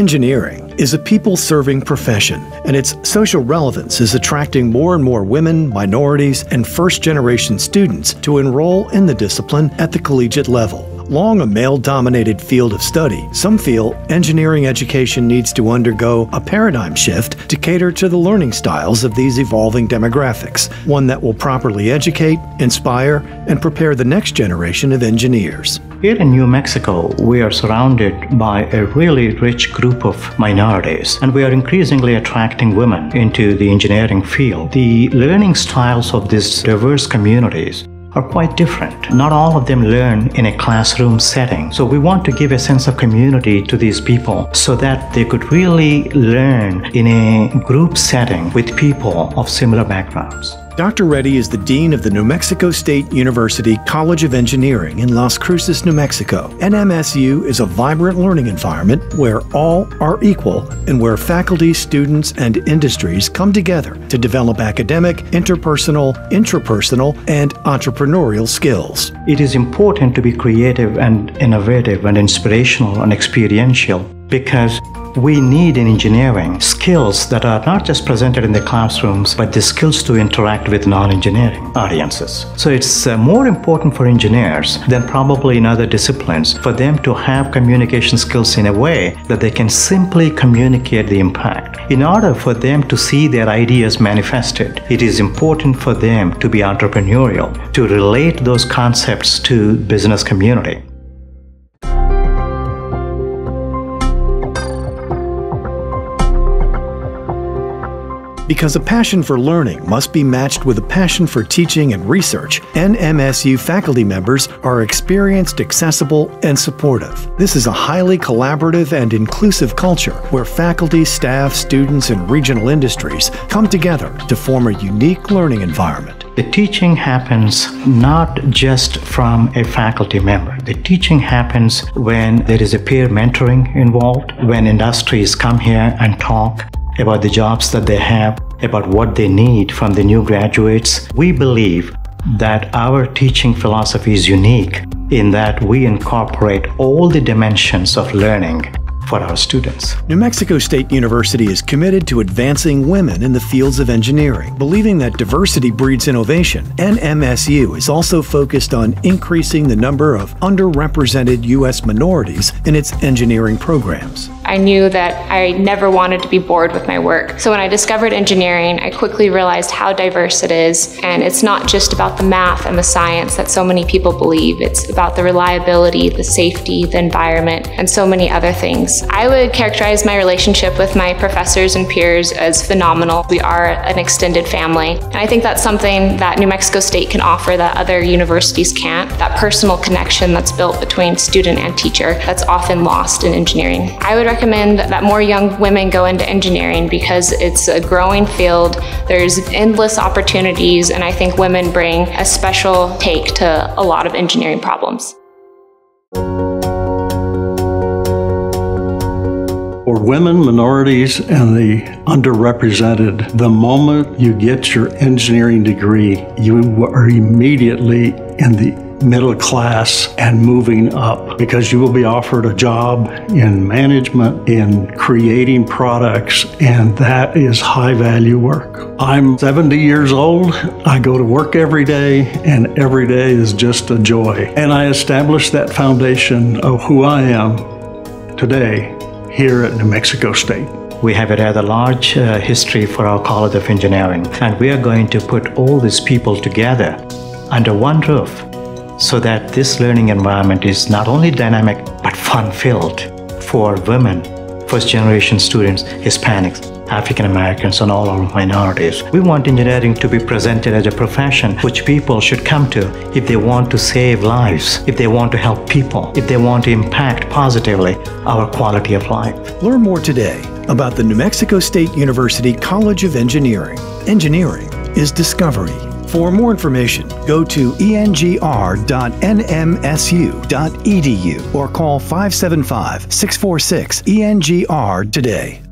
Engineering is a people-serving profession, and its social relevance is attracting more and more women, minorities, and first-generation students to enroll in the discipline at the collegiate level. Long a male-dominated field of study, some feel engineering education needs to undergo a paradigm shift to cater to the learning styles of these evolving demographics, one that will properly educate, inspire, and prepare the next generation of engineers. Here in New Mexico, we are surrounded by a really rich group of minorities, and we are increasingly attracting women into the engineering field. The learning styles of these diverse communities are quite different. Not all of them learn in a classroom setting. So we want to give a sense of community to these people so that they could really learn in a group setting with people of similar backgrounds. Dr. Reddy is the Dean of the New Mexico State University College of Engineering in Las Cruces, New Mexico. NMSU is a vibrant learning environment where all are equal and where faculty, students, and industries come together to develop academic, interpersonal, intrapersonal, and entrepreneurial skills. It is important to be creative and innovative and inspirational and experiential, because we need in engineering skills that are not just presented in the classrooms, but the skills to interact with non-engineering audiences. So it's more important for engineers than probably in other disciplines for them to have communication skills in a way that they can simply communicate the impact. In order for them to see their ideas manifested, it is important for them to be entrepreneurial, to relate those concepts to business community. Because a passion for learning must be matched with a passion for teaching and research, NMSU faculty members are experienced, accessible, and supportive. This is a highly collaborative and inclusive culture where faculty, staff, students, and regional industries come together to form a unique learning environment. The teaching happens not just from a faculty member. The teaching happens when there is a peer mentoring involved, when industries come here and talk about the jobs that they have, about what they need from the new graduates. We believe that our teaching philosophy is unique in that we incorporate all the dimensions of learning for our students. New Mexico State University is committed to advancing women in the fields of engineering. Believing that diversity breeds innovation, NMSU is also focused on increasing the number of underrepresented U.S. minorities in its engineering programs. I knew that I never wanted to be bored with my work. So when I discovered engineering, I quickly realized how diverse it is. And it's not just about the math and the science that so many people believe. It's about the reliability, the safety, the environment, and so many other things. I would characterize my relationship with my professors and peers as phenomenal. We are an extended family. And I think that's something that New Mexico State can offer that other universities can't, that personal connection that's built between student and teacher that's often lost in engineering. I would recommend that more young women go into engineering because it's a growing field. There's endless opportunities, and I think women bring a special take to a lot of engineering problems. For women, minorities, and the underrepresented, the moment you get your engineering degree, you are immediately in the middle class and moving up, because you will be offered a job in management, in creating products, and that is high value work. I'm 70 years old. I go to work every day, and every day is just a joy. And I established that foundation of who I am today here at New Mexico State. We have a rather large history for our College of Engineering, and we are going to put all these people together under one roof, so that this learning environment is not only dynamic, but fun-filled for women, first-generation students, Hispanics, African Americans, and all our minorities. We want engineering to be presented as a profession which people should come to if they want to save lives, if they want to help people, if they want to impact positively our quality of life. Learn more today about the New Mexico State University College of Engineering. Engineering is discovery. For more information, go to engr.nmsu.edu or call 575-646-ENGR today.